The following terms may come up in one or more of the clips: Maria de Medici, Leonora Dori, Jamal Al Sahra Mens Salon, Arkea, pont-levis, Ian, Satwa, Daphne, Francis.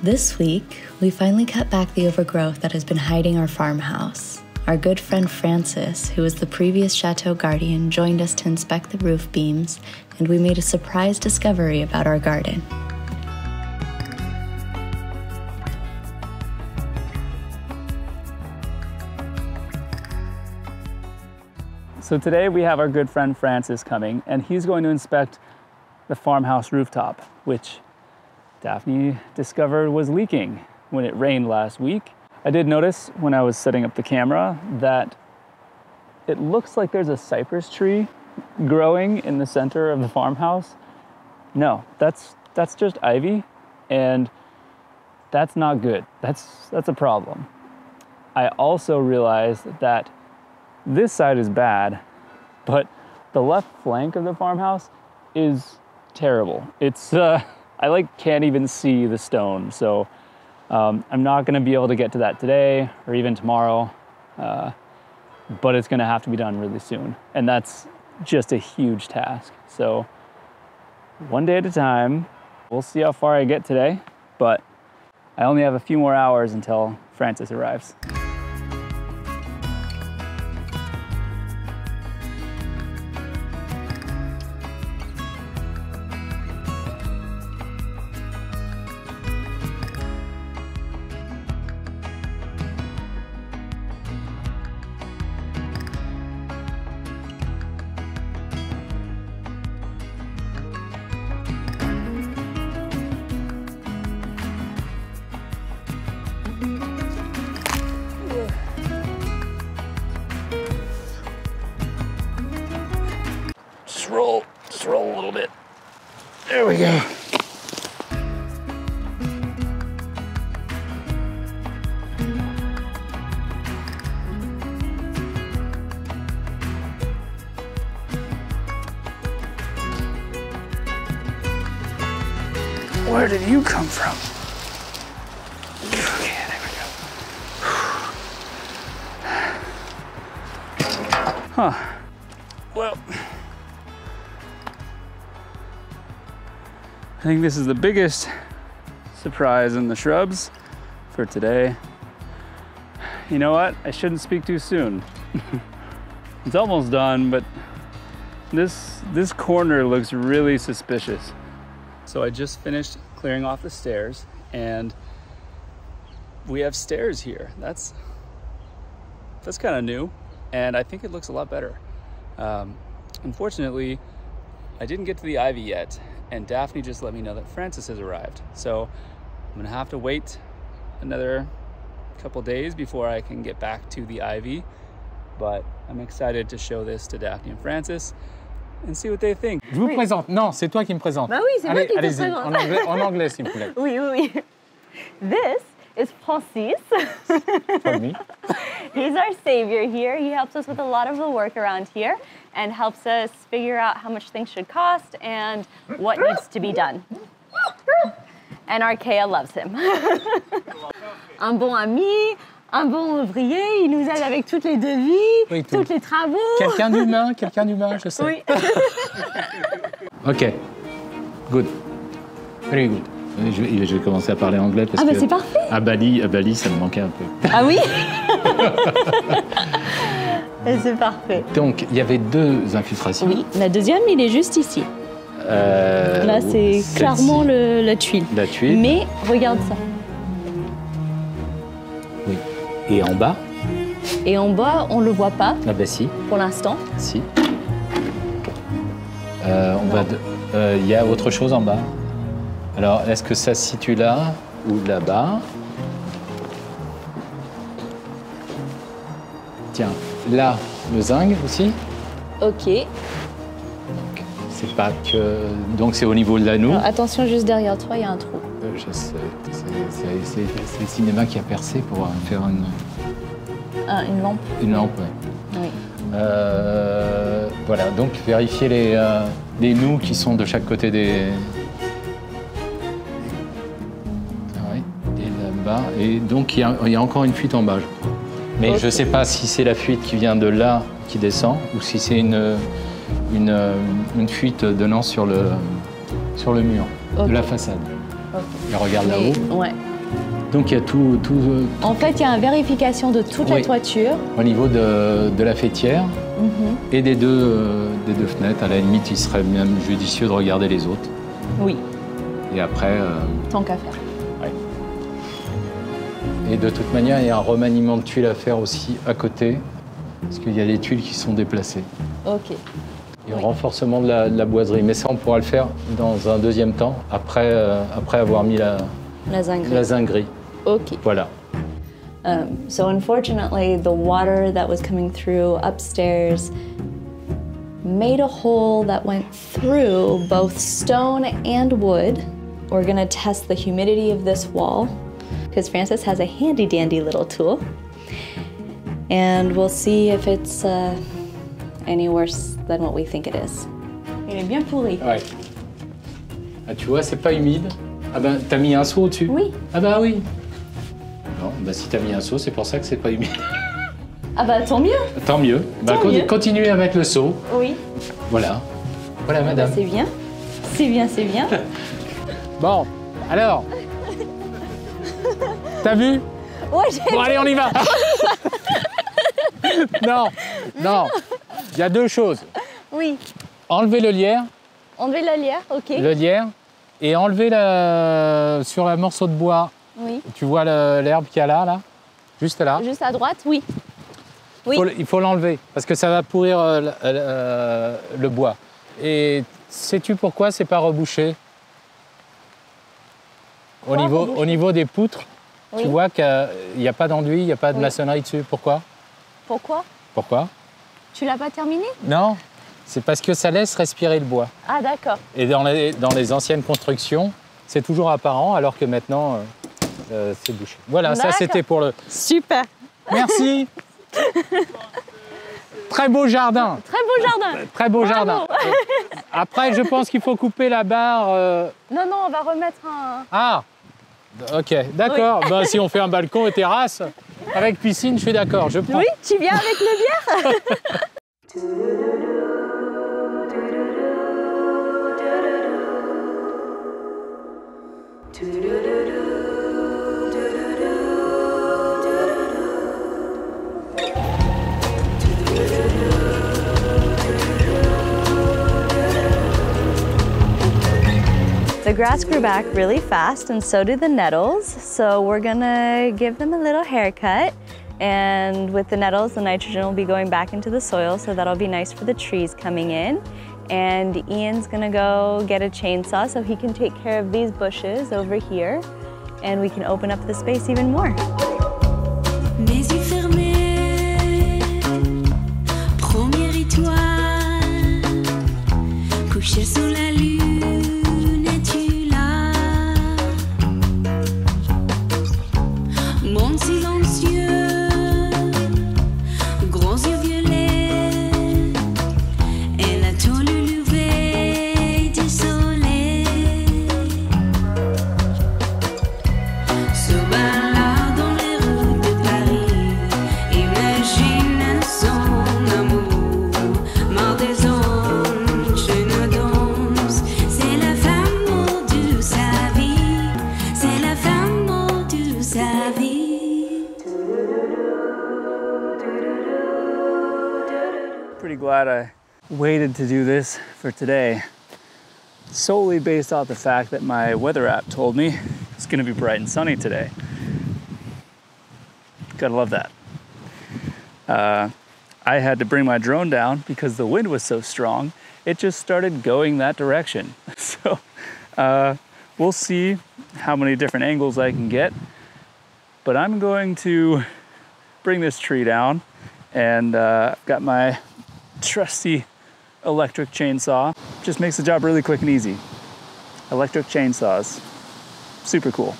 This week, we finally cut back the overgrowth that has been hiding our farmhouse. Our good friend Francis, who was the previous chateau guardian, joined us to inspect the roof beams, and we made a surprise discovery about our garden. So today we have our good friend Francis coming, and he's going to inspect the farmhouse rooftop, which Daphne discovered was leaking when it rained last week. I did notice when I was setting up the camera that it looks like there's a cypress tree growing in the center of the farmhouse. No, that's just ivy, and that's not good. That's a problem. I also realized that this side is bad, but the left flank of the farmhouse is terrible. It's I can't even see the stone, so I'm not gonna be able to get to that today or even tomorrow, but it's gonna have to be done really soon. And that's just a huge task. So one day at a time, we'll see how far I get today, but I only have a few more hours until Francis arrives. Just roll a little bit. There we go. Where did you come from? Okay, there we go. Huh. Well, I think this is the biggest surprise in the shrubs for today. You know what? I shouldn't speak too soon. It's almost done, but this corner looks really suspicious. So I just finished clearing off the stairs, and we have stairs here. That's kind of new, and I think it looks a lot better. Unfortunately, I didn't get to the ivy yet, and Daphne just let me know that Francis has arrived. So I'm gonna have to wait another couple days before I can get back to the ivy, but I'm excited to show this to Daphne and Francis and see what they think. Je vous présente. Non, c'est toi qui me présente. Bah oui, c'est moi qui te présente. En anglais, s'il vous plaît. Oui, oui, oui. This is Francis. For me. He's our savior here. He helps us with a lot of the work around here and helps us figure out how much things should cost and what needs to be done. And Arkea loves him. Un bon ami, un bon ouvrier, il nous aide avec toutes les devis, oui, toutes les travaux. Quelqu'un d'humain, je sais. Oui. OK. Good. Very good. Je vais commencer à parler anglais parce que c'est parfait. À Bali, ça me manquait un peu. Ah oui. C'est parfait. Donc, il y avait deux infiltrations. Oui, la deuxième, il est juste ici. Là, c'est clairement la tuile. La tuile. Mais regarde ça. Oui. Et en bas? Et en bas, on le voit pas. Ah ben si. Pour l'instant. Si. Il y a autre chose en bas. Alors, est-ce que ça se situe là ou là-bas? Tiens. Là, le zinc aussi. OK. C'est pas que... Donc, c'est au niveau de l'anneau. Attention, juste derrière toi, il y a un trou. Je sais. C'est le cinéma qui a percé pour faire une... Ah, une lampe. Une lampe, oui. Oui. Voilà, donc vérifier les nous qui sont de chaque côté des... Ah, oui. Et là-bas. Et donc, il y a encore une fuite en bas, je crois. Mais okay. Je ne sais pas si c'est la fuite qui vient de là, qui descend, ou si c'est une fuite donnant sur le mur, okay. De la façade. Okay. Et regarde là-haut. Ouais. Donc il y a tout... En fait, il y a une vérification de toute la toiture. Au niveau de la fêtière et des deux fenêtres. À la limite, il serait même judicieux de regarder les autres. Oui. Et après... Tant qu'à faire. Ouais. Et de toute manière, il y a un remaniement de tuiles à faire aussi à côté, parce qu'il y a des tuiles qui sont déplacées. OK. Et un renforcement de la boiserie. Mais ça, on pourra le faire dans un deuxième temps, après, après avoir mis la zinguerie. OK. Voilà. So unfortunately, the water that was coming through upstairs made a hole that went through both stone and wood. We're going to test the humidity of this wall because Francis has a handy dandy little tool. And we'll see if it's any worse than what we think it is. Il est bien pourri. Ouais. Ah, tu vois, c'est pas humide. Ah ben, t'as mis un seau au-dessus? Oui. Ah ben oui. Non, ben si t'as mis un seau, c'est pour ça que c'est pas humide. Ah ben, tant mieux. Tant mieux. Ben, continuez avec le seau. Oui. Voilà. Voilà, madame. Ben, c'est bien. C'est bien, c'est bien. Bon, alors. T'as vu? Ouais, j'ai... Bon, allez, on y va. Non, non. Il y a deux choses. Oui. Enlever le lierre. Enlever le lierre, OK. Le lierre. Et enlever sur le morceau de bois, oui. Tu vois l'herbe qu'il y a là, juste là. Juste à droite, oui. Il faut l'enlever, parce que ça va pourrir le bois. Et sais-tu pourquoi c'est pas rebouché? Au niveau des poutres, oui. Tu vois qu'il n'y a pas d'enduit, il n'y a pas de maçonnerie dessus. Pourquoi? Pourquoi? Tu l'as pas terminé? Non. C'est parce que ça laisse respirer le bois. Ah, d'accord. Et dans les anciennes constructions, c'est toujours apparent, alors que maintenant, c'est bouché. Voilà, ça, c'était pour le... Super. Merci. Très beau jardin. Très beau jardin. Très beau jardin. Après, je pense qu'il faut couper la barre... Non, non, on va remettre un... Ah, OK, d'accord. Oui. Ben, si on fait un balcon et terrasse, avec piscine, je suis d'accord, je prends. Oui, tu viens avec le bière. The grass grew back really fast and so did the nettles, so we're gonna give them a little haircut, and with the nettles the nitrogen will be going back into the soil, so that'll be nice for the trees coming in. And Ian's gonna go get a chainsaw so he can take care of these bushes over here, and we can open up the space even more. Glad I waited to do this for today, solely based off the fact that my weather app told me it's going to be bright and sunny today. Gotta love that. I had to bring my drone down because the wind was so strong, it just started going that direction. So we'll see how many different angles I can get, but I'm going to bring this tree down, and I've got my trusty electric chainsaw. Just makes the job really quick and easy. Electric chainsaws, super cool.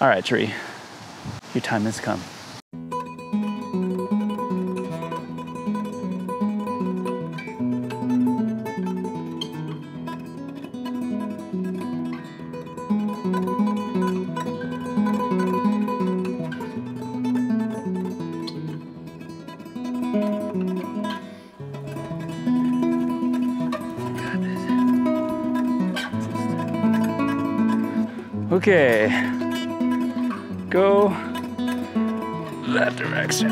All right, tree, your time has come. Okay, go that direction.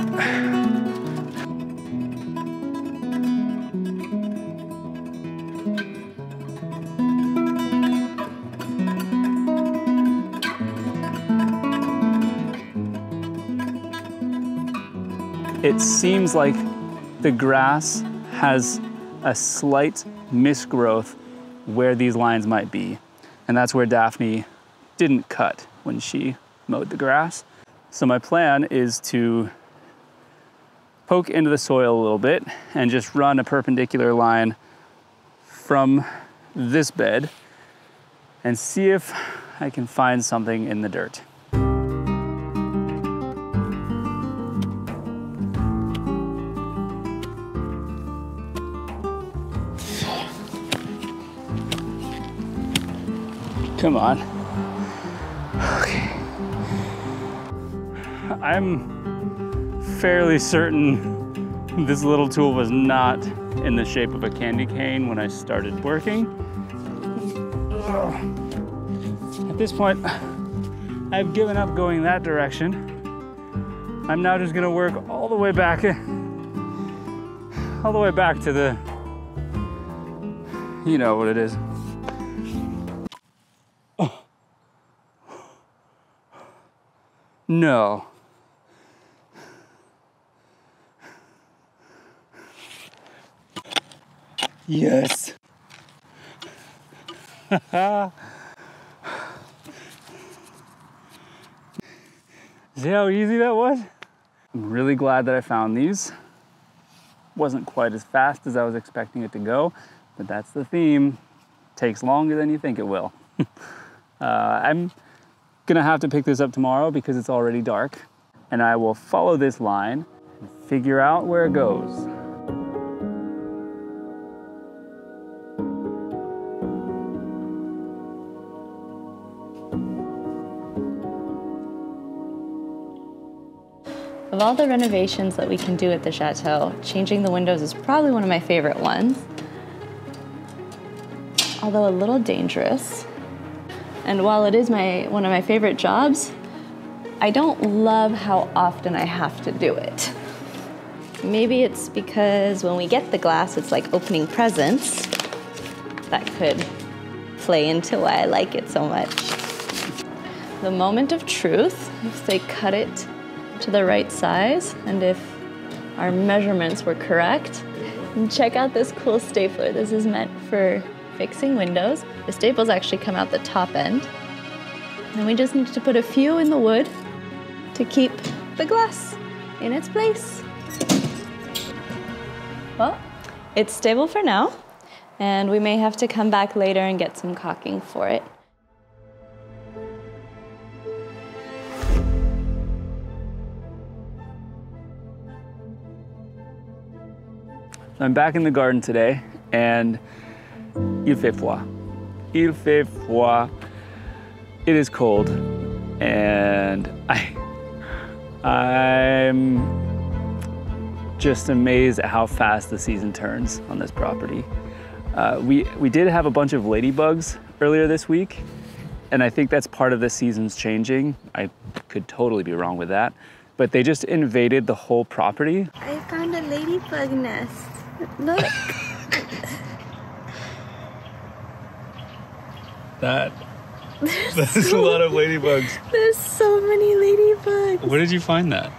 It seems like the grass has a slight misgrowth where these lines might be. And that's where Daphne didn't cut when she mowed the grass. So my plan is to poke into the soil a little bit and just run a perpendicular line from this bed and see if I can find something in the dirt. Come on. Okay. I'm fairly certain this little tool was not in the shape of a candy cane when I started working. At this point, I've given up going that direction. I'm now just gonna work all the way back to the, you know what it is. No. Yes. See how easy that was? I'm really glad that I found these. Wasn't quite as fast as I was expecting it to go, but that's the theme. Takes longer than you think it will. I'm gonna have to pick this up tomorrow because it's already dark, and I will follow this line and figure out where it goes. Of all the renovations that we can do at the chateau, changing the windows is probably one of my favorite ones, although a little dangerous. And while it is one of my favorite jobs, I don't love how often I have to do it. Maybe it's because when we get the glass, it's like opening presents. That could play into why I like it so much. The moment of truth, if they cut it to the right size and if our measurements were correct. And check out this cool stapler. This is meant for fixing windows. The staples actually come out the top end. And we just need to put a few in the wood to keep the glass in its place. Well, it's stable for now, and we may have to come back later and get some caulking for it. I'm back in the garden today, and il fait froid. Il fait froid. It is cold, and I'm just amazed at how fast the season turns on this property. We did have a bunch of ladybugs earlier this week, and I think that's part of the seasons changing. I could totally be wrong with that, but they just invaded the whole property. I found a ladybug nest. Look. There's a lot of ladybugs. There's so many ladybugs. Where did you find that?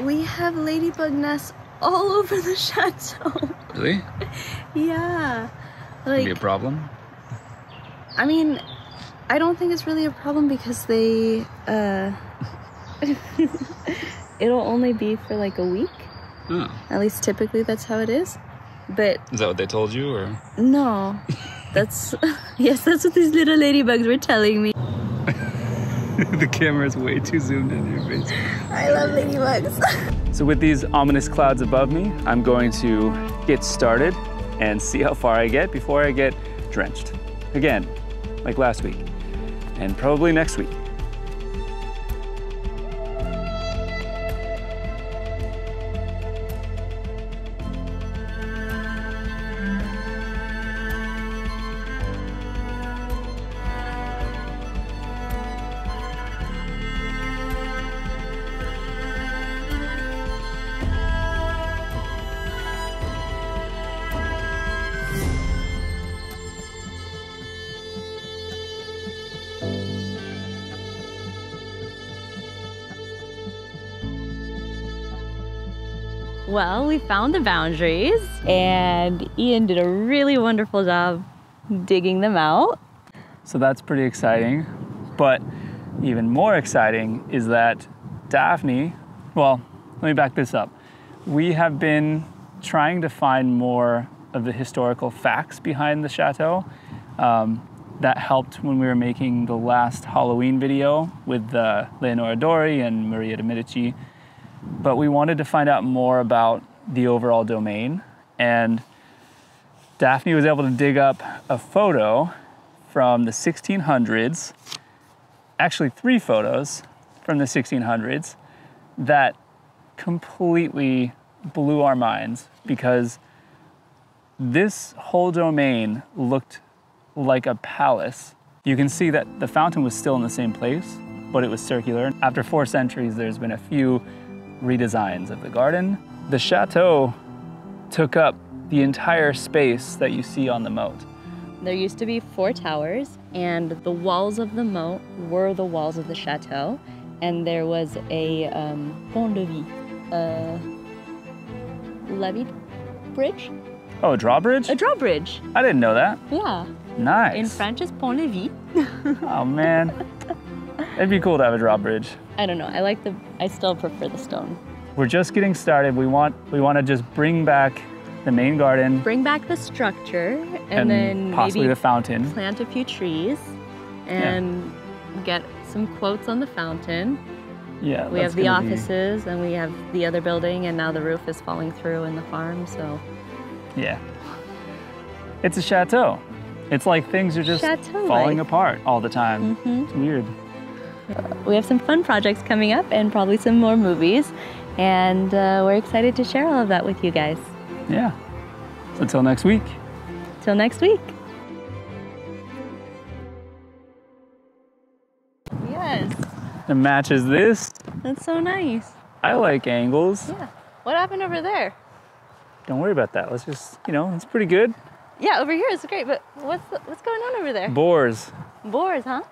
We have ladybug nests all over the chateau. Really? Yeah. Like, be a problem? I mean, I don't think it's really a problem because they, it'll only be for like a week. Oh. At least typically that's how it is. But is that what they told you, or? No. That's, yes, that's what these little ladybugs were telling me. The camera is way too zoomed in your face. I love ladybugs. So with these ominous clouds above me, I'm going to get started and see how far I get before I get drenched. Again, like last week, and probably next week. Well, we found the boundaries and Ian did a really wonderful job digging them out. So that's pretty exciting. But even more exciting is that Daphne, well, let me back this up. We have been trying to find more of the historical facts behind the chateau. That helped when we were making the last Halloween video with Leonora Dori and Maria de Medici. But we wanted to find out more about the overall domain. And Daphne was able to dig up a photo from the 1600s, actually 3 photos from the 1600s, that completely blew our minds because this whole domain looked like a palace. You can see that the fountain was still in the same place, but it was circular. After 4 centuries, there's been a few redesigns of the garden. The chateau took up the entire space that you see on the moat. There used to be 4 towers, and the walls of the moat were the walls of the chateau, and there was a pont-levis, levied bridge? Oh, a drawbridge? A drawbridge. I didn't know that. Yeah. Nice. In French, it's pont-levis. Oh, man. It'd be cool to have a drawbridge. I don't know. I still prefer the stone. We're just getting started. We want to just bring back the main garden. Bring back the structure and then possibly maybe the fountain. Plant a few trees and get some quotes on the fountain. Yeah. We have the offices and we have the other building and now the roof is falling through in the farm, so yeah. It's a chateau. It's like things are just falling apart all the time. Mm-hmm. It's weird. We have some fun projects coming up and probably some more movies. And we're excited to share all of that with you guys. Yeah. So until next week. Till next week. Yes. It matches this. That's so nice. I like angles. Yeah. What happened over there? Don't worry about that. Let's just, you know, it's pretty good. Yeah, over here it's great, but what's going on over there? Boars. Boars, huh?